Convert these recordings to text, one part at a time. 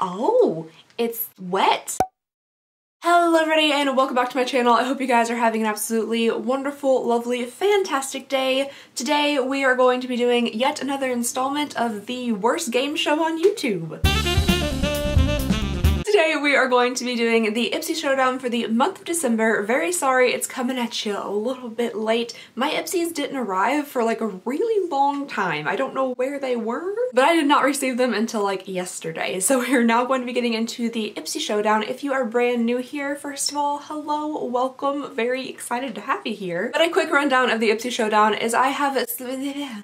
Oh, it's wet. Hello everybody and welcome back to my channel. I hope you guys are having an absolutely wonderful, lovely, fantastic day. Today we are going to be doing yet another installment of the worst game show on YouTube. Today we are going to be doing the Ipsy showdown for the month of December. Very sorry it's coming at you a little bit late. My Ipsys didn't arrive for like a really long time. I don't know where they were, but I did not receive them until like yesterday. So we're now going to be getting into the Ipsy showdown. If you are brand new here, first of all, hello, welcome. Very excited to have you here. But a quick rundown of the Ipsy showdown is I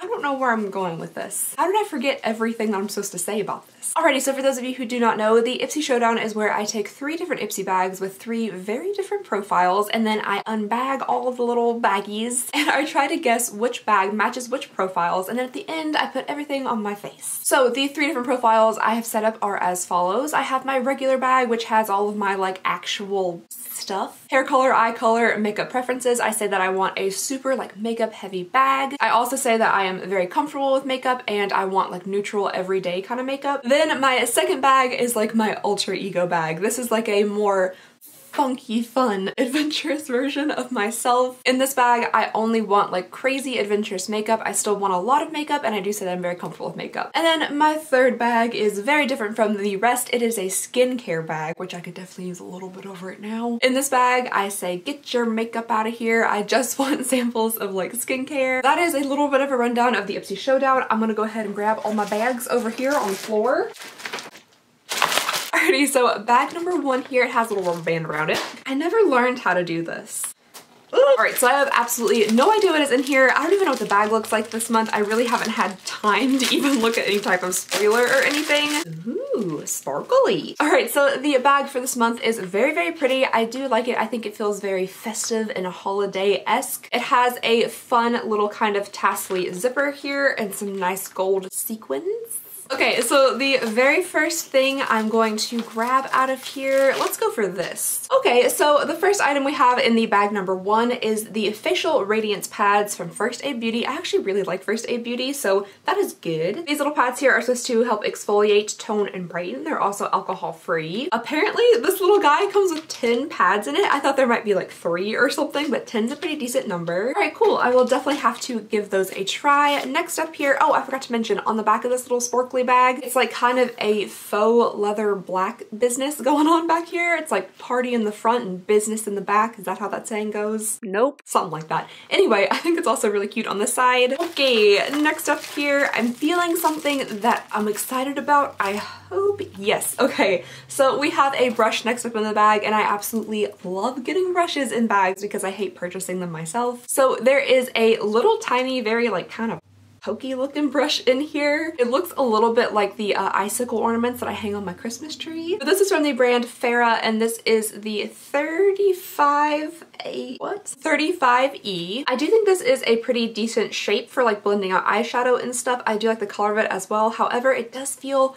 don't know where I'm going with this. How did I forget everything that I'm supposed to say about this? Alrighty, so for those of you who do not know, the Ipsy showdown is where I take three different Ipsy bags with three very different profiles, and then I unbag all of the little baggies and I try to guess which bag matches which profiles, and then at the end I put everything on my face. So the three different profiles I have set up are as follows. I have my regular bag, which has all of my like actual stuff. Hair color, eye color, makeup preferences. I say that I want a super like makeup heavy bag. I also say that I am very comfortable with makeup and I want like neutral everyday kind of makeup. Then my second bag is like my alter ego bag. This is like a more funky, fun, adventurous version of myself. In this bag, I only want like crazy adventurous makeup. I still want a lot of makeup and I do say that I'm very comfortable with makeup. And then my third bag is very different from the rest. It is a skincare bag, which I could definitely use a little bit of right now. In this bag, I say, get your makeup out of here. I just want samples of like skincare. That is a little bit of a rundown of the Ipsy showdown. I'm gonna go ahead and grab all my bags over here on the floor. Alrighty, so bag number one here, it has a little rubber band around it. I never learned how to do this. Alright, so I have absolutely no idea what is in here. I don't even know what the bag looks like this month. I really haven't had time to even look at any type of spoiler or anything. Ooh, sparkly. Alright, so the bag for this month is very, very pretty. I do like it. I think it feels very festive and holiday-esque. It has a fun little kind of tassel zipper here and some nice gold sequins. Okay, so the very first thing I'm going to grab out of here, let's go for this. Okay, so the first item we have in the bag number one is the facial radiance pads from First Aid Beauty. I actually really like First Aid Beauty, so that is good. These little pads here are supposed to help exfoliate, tone, and brighten. They're also alcohol-free. Apparently, this little guy comes with 10 pads in it. I thought there might be like 3 or something, but 10's a pretty decent number. All right, cool. I will definitely have to give those a try. Next up here, oh, I forgot to mention, on the back of this little sparkly bag. It's like kind of a faux leather black business going on back here. It's like party in the front and business in the back. Is that how that saying goes? Nope. Something like that. Anyway, I think it's also really cute on the side. Okay, next up here, I'm feeling something that I'm excited about. I hope. Yes. Okay, so we have a brush next up in the bag, and I absolutely love getting brushes in bags because I hate purchasing them myself. So there is a little tiny, very like kind of pokey looking brush in here. It looks a little bit like the icicle ornaments that I hang on my Christmas tree. But this is from the brand Farah, and this is the 35E. I do think this is a pretty decent shape for like blending out eyeshadow and stuff. I do like the color of it as well. However, it does feel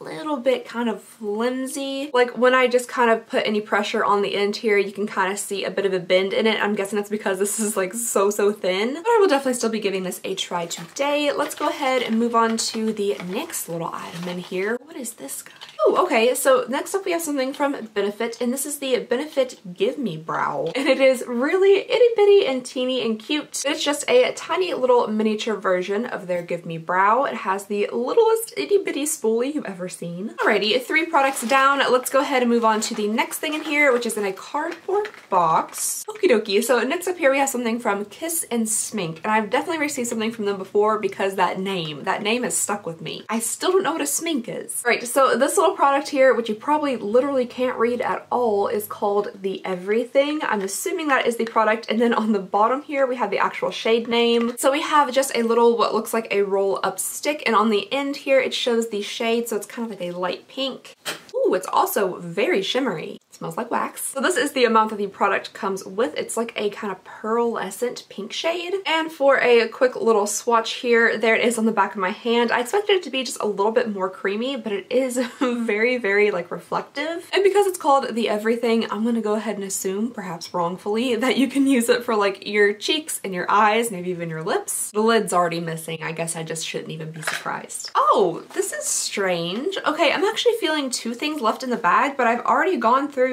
little bit kind of flimsy. Like when I just kind of put any pressure on the end here, you can kind of see a bit of a bend in it. I'm guessing that's because this is like so thin, but I will definitely still be giving this a try today. Let's go ahead and move on to the next little item in here. What is this guy? Oh, okay, so next up we have something from Benefit, and this is the Benefit Give Me Brow, and it is really itty bitty and teeny and cute. It's just a tiny little miniature version of their Give Me Brow. It has the littlest itty bitty spoolie you've ever seen. Alrighty, 3 products down. Let's go ahead and move on to the next thing in here, which is in a cardboard box. Okie dokie. So next up here we have something from Kiss and Smink, and I've definitely received something from them before because that name has stuck with me. I still don't know what a smink is. Alright, so this little product here, which you probably literally can't read at all, is called the Everything. I'm assuming that is the product, and then on the bottom here we have the actual shade name. So we have just a little what looks like a roll up stick, and on the end here it shows the shade, so it's kind of like a light pink. Ooh, it's also very shimmery. It's Smells like wax. So this is the amount that the product comes with. It's like a kind of pearlescent pink shade. And for a quick little swatch here, there it is on the back of my hand. I expected it to be just a little bit more creamy, but it is very, very like reflective. And because it's called the Everything, I'm gonna go ahead and assume, perhaps wrongfully, that you can use it for like your cheeks and your eyes, maybe even your lips. The lid's already missing. I guess I just shouldn't even be surprised. Oh, this is strange. Okay, I'm actually feeling two things left in the bag, but I've already gone through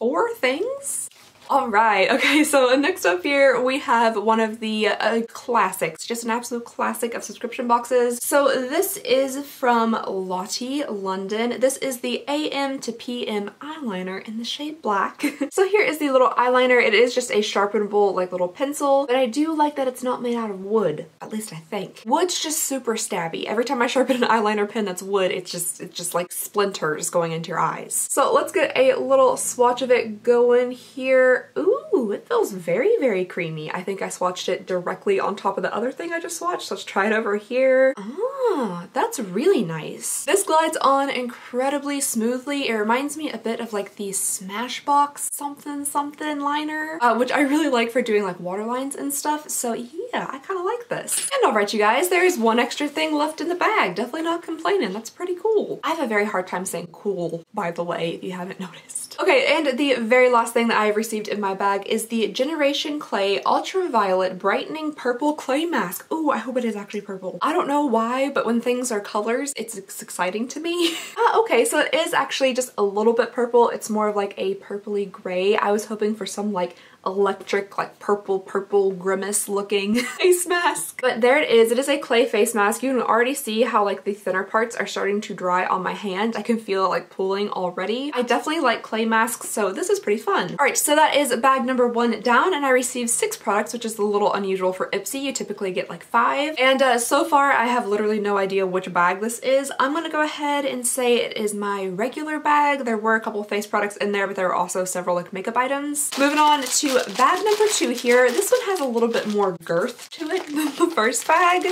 4 things? Alright, okay, so next up here we have one of the classics, just an absolute classic of subscription boxes. So this is from Lottie London. This is the AM to PM eyeliner in the shade black. So here is the little eyeliner. It is just a sharpenable like little pencil, but I do like that it's not made out of wood, at least I think. Wood's just super stabby. Every time I sharpen an eyeliner pen that's wood, it's just like splinters going into your eyes. So let's get a little swatch of it going here. Ooh, it feels very, very creamy. I think I swatched it directly on top of the other thing I just swatched. So let's try it over here. Ah, that's really nice. This glides on incredibly smoothly. It reminds me a bit of like the Smashbox something something liner, which I really like for doing like waterlines and stuff. So yeah, I kind of like this. And alright you guys, there is one extra thing left in the bag. Definitely not complaining. That's pretty cool. I have a very hard time saying cool, by the way, if you haven't noticed. Okay, and the very last thing that I have received in my bag is the Generation Clay Ultraviolet Brightening Purple Clay Mask. Ooh, I hope it is actually purple. I don't know why, but when things are colors, it's exciting to me. Okay, so it is actually just a little bit purple. It's more of like a purpley gray. I was hoping for some like electric, like purple grimace looking face mask. But there it is. It is a clay face mask. You can already see how like the thinner parts are starting to dry on my hand. I can feel it like pooling already. I definitely like clay masks, so this is pretty fun. Alright, so that is bag number 1 down, and I received 6 products, which is a little unusual for Ipsy. You typically get like 5. And so far I have literally no idea which bag this is. I'm gonna go ahead and say it is my regular bag. There were a couple of face products in there, but there were also several like makeup items. Moving on to bag number 2 here. This one has a little bit more girth to it than the first bag.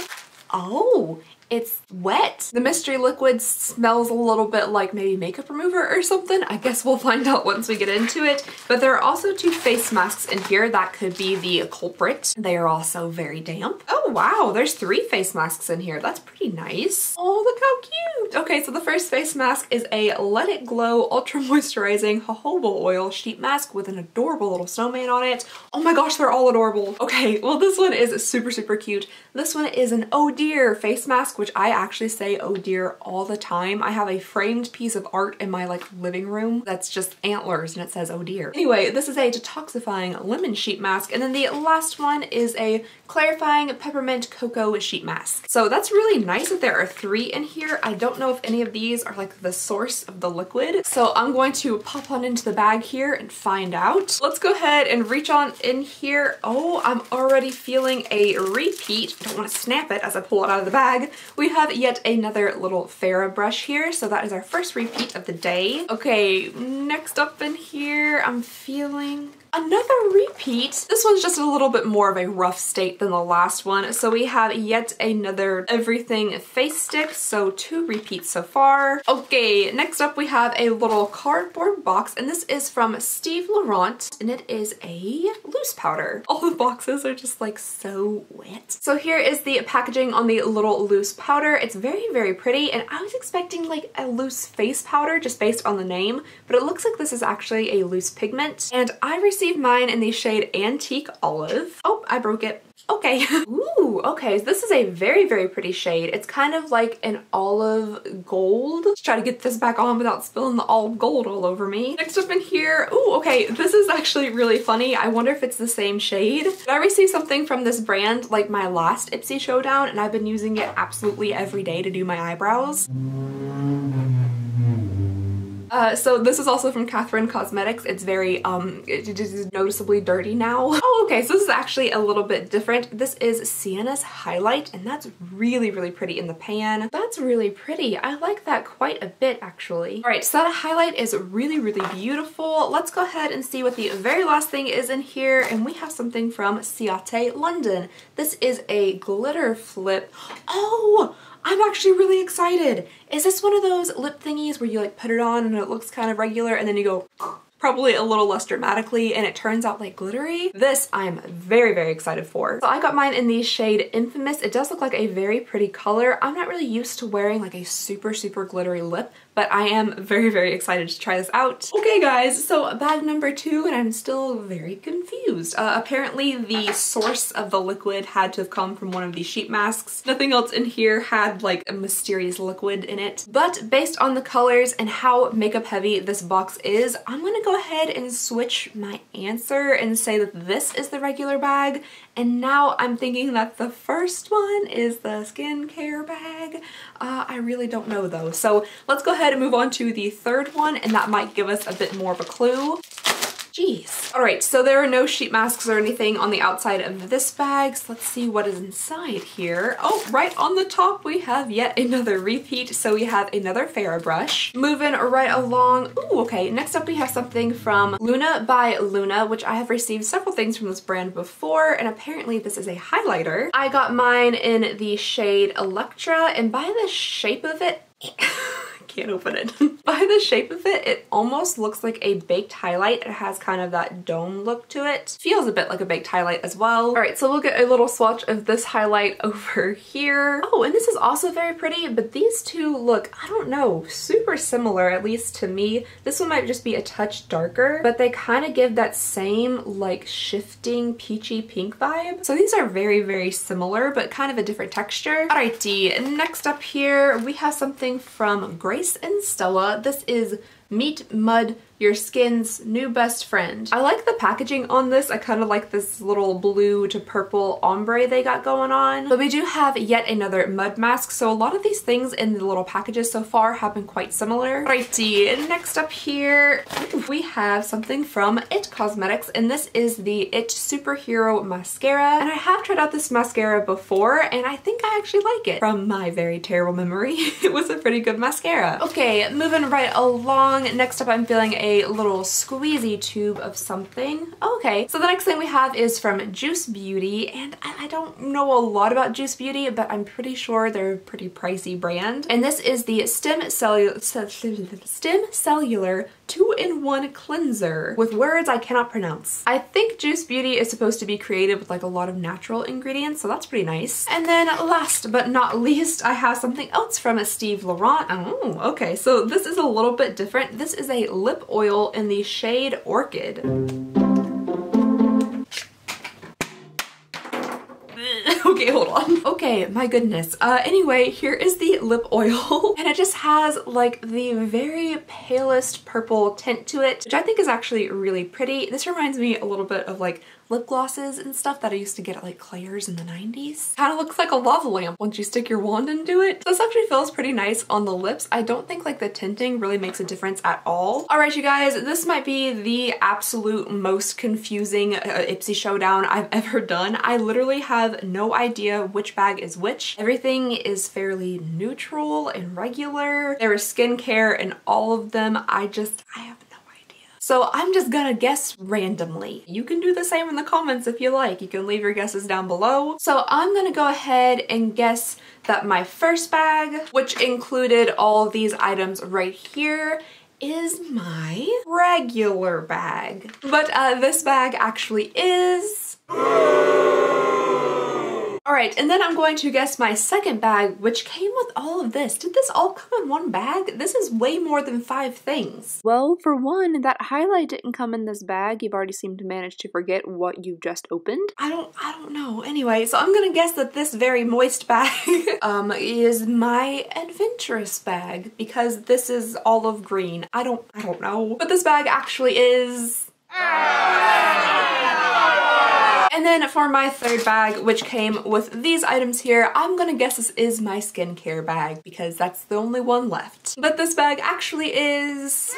Oh, it's wet. The mystery liquid smells a little bit like maybe makeup remover or something. I guess we'll find out once we get into it. But there are also 2 face masks in here that could be the culprit. They are also very damp. Oh wow, there's 3 face masks in here. That's pretty nice. Oh, look how cute. Okay, so the first face mask is a Let It Glow Ultra Moisturizing Jojoba Oil Sheet Mask with an adorable little snowman on it. Oh my gosh, they're all adorable. Okay, well this one is super, super cute. This one is an Oh Dear face mask, which I actually say oh dear all the time. I have a framed piece of art in my like living room that's just antlers and it says oh dear. Anyway, this is a detoxifying lemon sheet mask, and then the last one is a clarifying peppermint cocoa sheet mask. So that's really nice that there are 3 in here. I don't know if any of these are like the source of the liquid, so I'm going to pop on into the bag here and find out. Let's go ahead and reach on in here. Oh, I'm already feeling a repeat. I don't want to snap it as I pull it out of the bag. We have yet another little Farah brush here, so that is our first repeat of the day. Okay, next up in here, I'm feeling another repeat. This one's just a little bit more of a rough state than the last one. So we have yet another Everything face stick, so 2 repeats so far. Okay, next up we have a little cardboard box, and this is from Steve Laurent, and it is a loose powder. All the boxes are just like so wet. So here is the packaging on the little loose powder. It's very, very pretty, and I was expecting like a loose face powder just based on the name, but it looks like this is actually a loose pigment, and I received mine in the shade Antique Olive. Oh, I broke it. Okay. Ooh, okay, so this is a very, very pretty shade. It's kind of like an olive gold. Let's try to get this back on without spilling the olive gold all over me. Next up in here, ooh, okay, this is actually really funny. I wonder if it's the same shade. I received something from this brand like my last Ipsy showdown, and I've been using it absolutely every day to do my eyebrows. So this is also from Catherine Cosmetics. It's very, it is noticeably dirty now. Oh, okay, so this is actually a little bit different. This is Sienna's Highlight, and that's really, really pretty in the pan. That's really pretty. I like that quite a bit, actually. All right, so that highlight is really, really beautiful. Let's go ahead and see what the very last thing is in here, and we have something from Ciate London. This is a glitter flip. Oh! I'm actually really excited. Is this one of those lip thingies where you like put it on and it looks kind of regular and then you go probably a little less dramatically, and it turns out like glittery. This I'm very, very excited for. So I got mine in the shade Infamous. It does look like a very pretty color. I'm not really used to wearing like a super, super glittery lip, but I am very, very excited to try this out. Okay guys, so bag number two, and I'm still very confused. Apparently the source of the liquid had to have come from one of these sheet masks. Nothing else in here had like a mysterious liquid in it. But based on the colors and how makeup heavy this box is, I'm gonna go ahead and switch my answer and say that this is the regular bag. And now I'm thinking that the first one is the skincare bag. I really don't know though. So let's go ahead and move on to the third one, and that might give us a bit more of a clue. Jeez. All right, so there are no sheet masks or anything on the outside of this bag, so let's see what is inside here. Oh, right on the top we have yet another repeat, so we have another Farah brush. Moving right along, ooh, okay, next up we have something from Luna by Luna, which I have received several things from this brand before, and apparently this is a highlighter. I got mine in the shade Electra, and by the shape of it, can't open it. By the shape of it, it almost looks like a baked highlight. It has kind of that dome look to it. Feels a bit like a baked highlight as well. All right, so we'll get a little swatch of this highlight over here. Oh, and this is also very pretty, but these two look, I don't know, super similar, at least to me. This one might just be a touch darker, but they kind of give that same like shifting peachy pink vibe. So these are very, very similar, but kind of a different texture. Alrighty, next up here, we have something from Gray Bryce and Stella. This is Meet Mud, Your Skin's New Best Friend. I like the packaging on this. I kind of like this little blue to purple ombre they got going on. But we do have yet another mud mask, so a lot of these things in the little packages so far have been quite similar. Alrighty, next up here we have something from It Cosmetics, and this is the It Superhero Mascara. And I have tried out this mascara before, and I think I actually like it. From my very terrible memory, it was a pretty good mascara. Okay, moving right along. Next up, I'm feeling a little squeezy tube of something. Oh, okay, so the next thing we have is from Juice Beauty, and I don't know a lot about Juice Beauty, but I'm pretty sure they're a pretty pricey brand. And this is the Stem Cellular 2-in-1 Cleanser with words I cannot pronounce. I think Juice Beauty is supposed to be created with like a lot of natural ingredients, so that's pretty nice. And then last but not least, I have something else from Steve Laurent. Oh, okay, so this is a little bit different. This is a lip oil in the shade Orchid. Okay, hold on. Okay, my goodness. Anyway, here is the lip oil, and it just has like the very palest purple tint to it, which I think is actually really pretty. This reminds me a little bit of like lip glosses and stuff that I used to get at like Claire's in the 90s. Kind of looks like a lava lamp once you stick your wand into it. This actually feels pretty nice on the lips. I don't think like the tinting really makes a difference at all. All right, you guys, this might be the absolute most confusing Ipsy showdown I've ever done. I literally have no idea which bag is which. Everything is fairly neutral and regular. There is skincare in all of them. I have no idea. So I'm just gonna guess randomly. You can do the same in the comments if you like. You can leave your guesses down below. So I'm gonna go ahead and guess that my first bag, which included all these items right here, is my regular bag. But this bag actually is... All right, and then I'm going to guess my second bag, which came with all of this. Did this all come in one bag? This is way more than 5 things. Well, for one, that highlight didn't come in this bag. You've already seemed to manage to forget what you just opened. I don't know. Anyway, so I'm gonna guess that this very moist bag is my adventurous bag, because this is olive green. I don't know. But this bag actually is... And then for my third bag, which came with these items here, I'm gonna guess this is my skincare bag, because that's the only one left. But this bag actually is...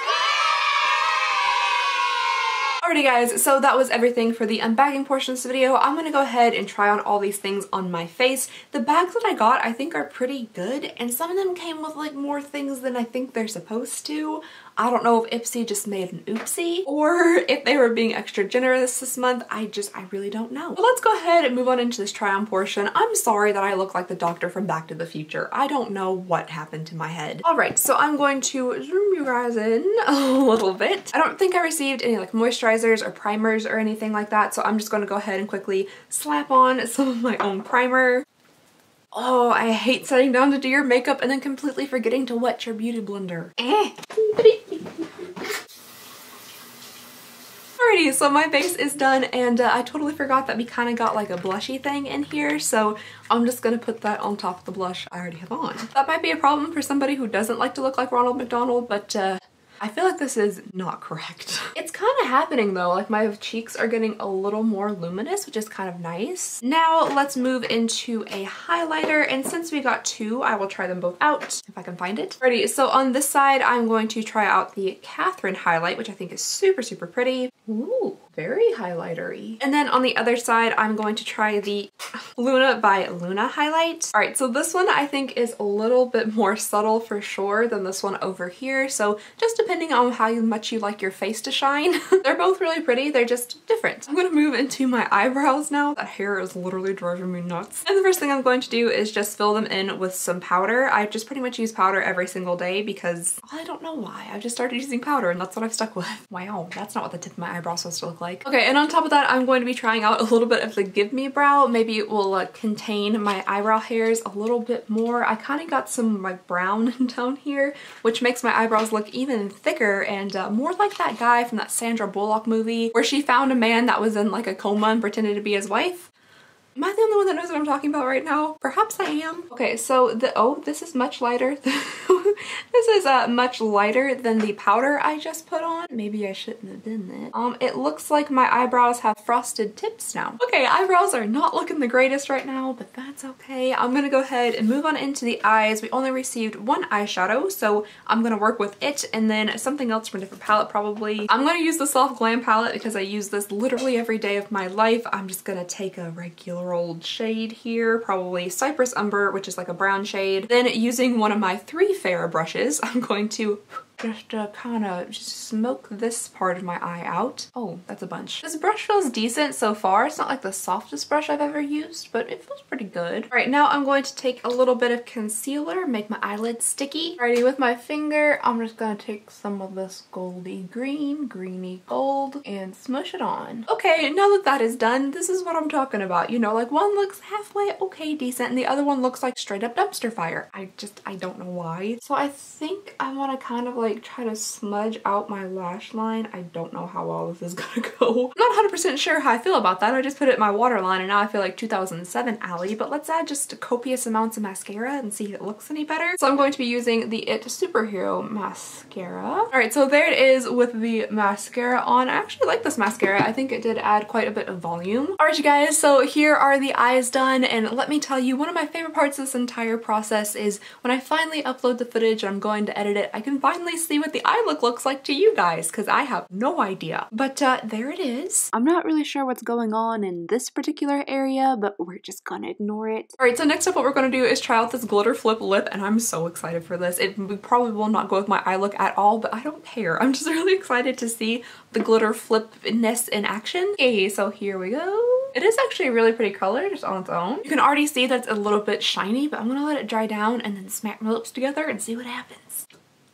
Alrighty guys, so that was everything for the unbagging portion of this video. I'm gonna go ahead and try on all these things on my face. The bags that I got I think are pretty good, and some of them came with like more things than I think they're supposed to. I don't know if Ipsy just made an oopsie or if they were being extra generous this month. I really don't know. But let's go ahead and move on into this try on portion. I'm sorry that I look like the doctor from Back to the Future. I don't know what happened to my head. All right, so I'm going to zoom you guys in a little bit. I don't think I received any like moisturizers or primers or anything like that. So I'm just gonna go ahead and quickly slap on some of my own primer. Oh, I hate sitting down to do your makeup and then completely forgetting to wet your beauty blender. Alrighty, so my base is done, and I totally forgot that we kind of got like a blushy thing in here, so I'm just gonna put that on top of the blush I already have on. That might be a problem for somebody who doesn't like to look like Ronald McDonald, but I feel like this is not correct. It's kind of happening though, like my cheeks are getting a little more luminous, which is kind of nice. Now let's move into a highlighter, and since we got two, I will try them both out if I can find it. Alrighty, so on this side, I'm going to try out the Catherine highlight, which I think is super, super pretty. Ooh, very highlighter-y. And then on the other side, I'm going to try the Luna by Luna highlight. Alright, so this one I think is a little bit more subtle for sure than this one over here, so just depending on how much you like your face to shine. They're both really pretty, they're just different. I'm gonna move into my eyebrows now. That hair is literally driving me nuts. And the first thing I'm going to do is just fill them in with some powder. I just pretty much use powder every single day because I don't know why. I've just started using powder and that's what I've stuck with. Wow, that's not what the tip of my eyebrow is supposed to look like. Okay, and on top of that, I'm going to be trying out a little bit of the Give Me Brow. Maybe it will contain my eyebrow hairs a little bit more. I kind of got some like brown down here, which makes my eyebrows look even thicker and more like that guy from that Sandra Bullock movie where she found a man that was in like a coma and pretended to be his wife. Am I the only one that knows what I'm talking about right now? Perhaps I am. Okay, so this is much lighter. This is much lighter than the powder I just put on. Maybe I shouldn't have done that. It looks like my eyebrows have frosted tips now. Okay, eyebrows are not looking the greatest right now, but that's okay. I'm gonna go ahead and move on into the eyes. We only received one eyeshadow, so I'm gonna work with it and then something else from a different palette probably. I'm gonna use the Soft Glam palette because I use this literally every day of my life. I'm just gonna take a regular old shade here, probably Cypress Umber, which is like a brown shade. Then using one of my three Farah brushes, I'm going to just kind of smoke this part of my eye out. Oh, that's a bunch. This brush feels decent so far. It's not like the softest brush I've ever used, but it feels pretty good. All right, now I'm going to take a little bit of concealer, make my eyelids sticky. Alrighty, with my finger, I'm just gonna take some of this goldy green, greeny gold, and smush it on. Okay, now that that is done, this is what I'm talking about. You know, like one looks halfway okay decent, and the other one looks like straight up dumpster fire. I don't know why. So I think I wanna kind of like try to smudge out my lash line. I don't know how well this is gonna go. I'm not 100% sure how I feel about that. I just put it in my waterline and now I feel like 2007 Allie, but let's add just copious amounts of mascara and see if it looks any better. So I'm going to be using the It Superhero mascara. All right, so there it is with the mascara on. I actually like this mascara. I think it did add quite a bit of volume. All right, you guys, so here are the eyes done, and let me tell you, one of my favorite parts of this entire process is when I finally upload the footage and I'm going to edit it, I can finally see what the eye look looks like to you guys, because I have no idea. But there it is. I'm not really sure what's going on in this particular area, but we're just gonna ignore it. All right, so next up what we're gonna do is try out this glitter flip lip, and I'm so excited for this. It probably will not go with my eye look at all, but I don't care. I'm just really excited to see the glitter flipness in action. Okay, so here we go. It is actually a really pretty color just on its own. You can already see that it's a little bit shiny, but I'm gonna let it dry down and then smack my lips together and see what happens.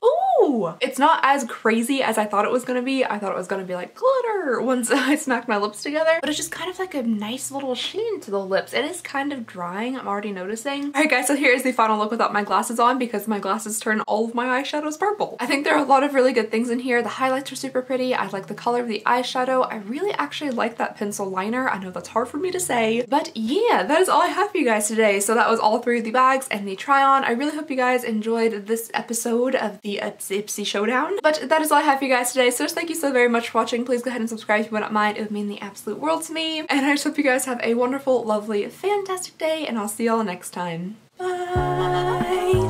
Ooh! It's not as crazy as I thought it was gonna be. I thought it was gonna be like glitter once I smacked my lips together, but it's just kind of like a nice little sheen to the lips. It is kind of drying, I'm already noticing. All right guys, so here is the final look without my glasses on because my glasses turn all of my eyeshadows purple. I think there are a lot of really good things in here. The highlights are super pretty. I like the color of the eyeshadow. I really actually like that pencil liner. I know that's hard for me to say, but yeah, that is all I have for you guys today. So that was all three of the bags and the try on. I really hope you guys enjoyed this episode of the Ipsy Showdown. But that is all I have for you guys today, so just thank you so very much for watching. Please go ahead and subscribe if you would not mind. It would mean the absolute world to me. And I just hope you guys have a wonderful, lovely, fantastic day, and I'll see y'all next time. Bye!